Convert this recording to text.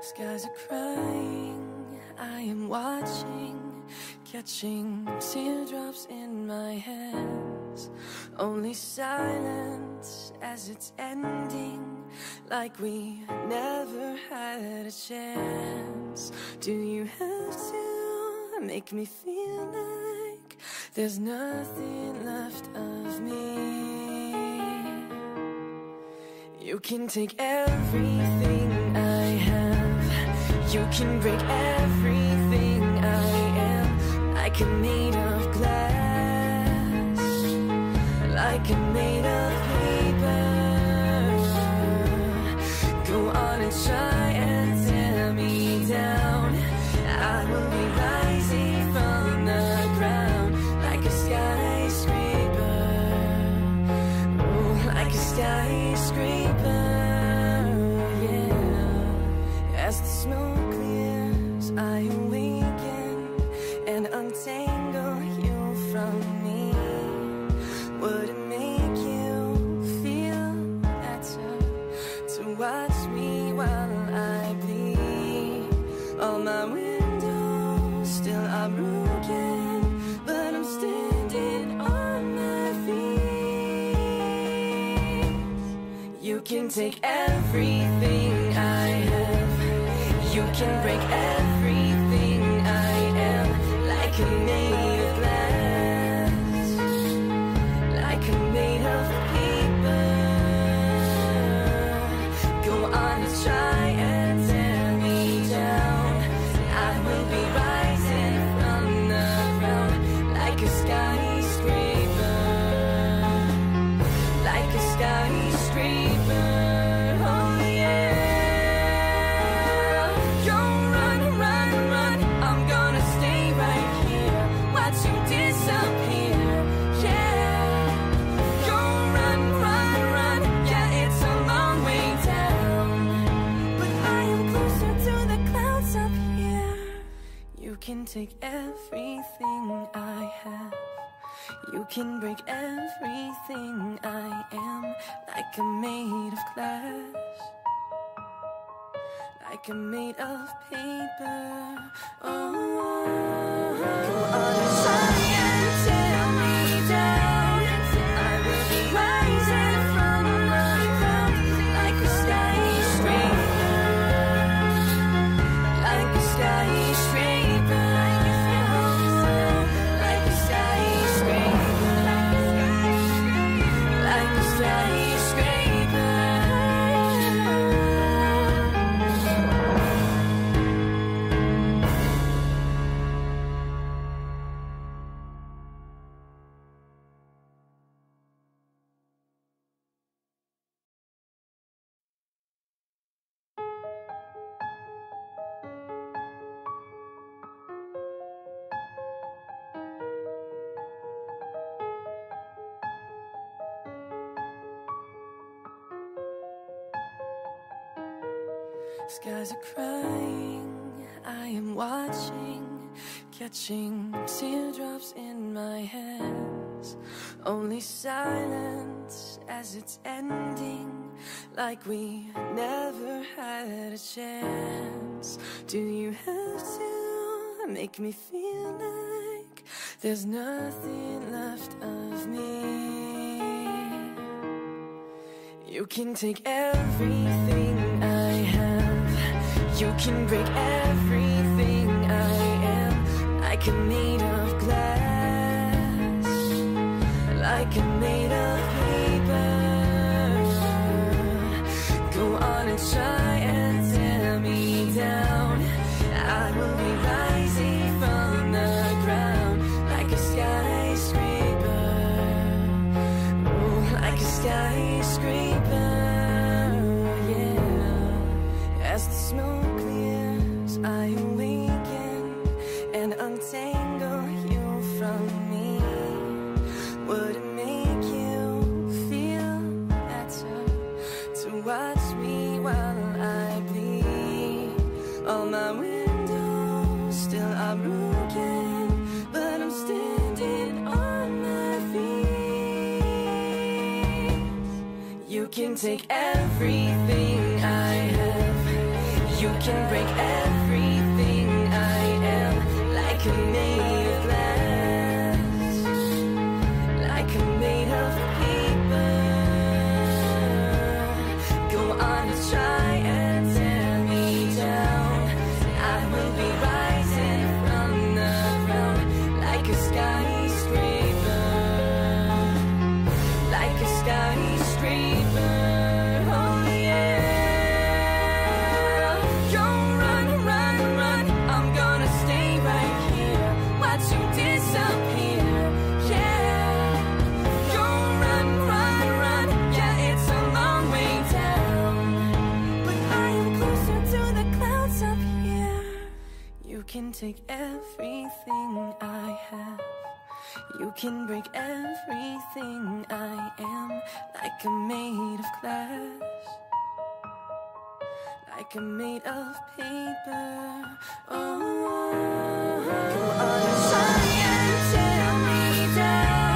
Skies are crying, I am watching, catching teardrops in my hands. Only silence as it's ending, like we never had a chance. Do you have to make me feel like there's nothing left of me? You can take everything I have, you can break everything I am, like I'm made of glass, like I'm made of paper. Go on and try and tear me down, I will be rising from the ground, like a skyscraper, oh, like a skyscraper. As the smoke clears, I awaken and untangle you from me. Would it make you feel better to watch me while I bleed? All my windows still are broken, but I'm standing on my feet. You can take everything I have, you can break everything I am, like I'm made of glass, like I'm made of paper. Go on and try and tear me down, I will be rising from the ground, like a skyscraper, like a skyscraper. You can take everything I have, you can break everything I am, like I'm made of glass, like I'm made of paper. Oh, go on and try and tear me down, I will be rising from the ground, like a skyscraper, like a skyscraper. Skies are crying, I am watching, catching teardrops in my hands. Only silence as it's ending, like we never had a chance. Do you have to make me feel like there's nothing left of me? You can take everything I have, you can break everything I am, like I'm made of glass, like I'm made of paper. Go on and try and tear me down, I will be rising from the ground, like a skyscraper, oh, like a skyscraper. As the smoke clears, I awaken and untangle you from me. Would it make you feel better to watch me while I bleed? All my windows still are broken, but I'm standing on my feet. You can take everything I have, You can break everything I am, like a made of glass, like a made of paper. Go on and try and tear me down. I will be rising from the ground, like a skyscraper, like a skyscraper. You can take everything I have. You can break everything I am, like I'm made of glass, like I'm made of paper. Oh, come on, try and tear me down.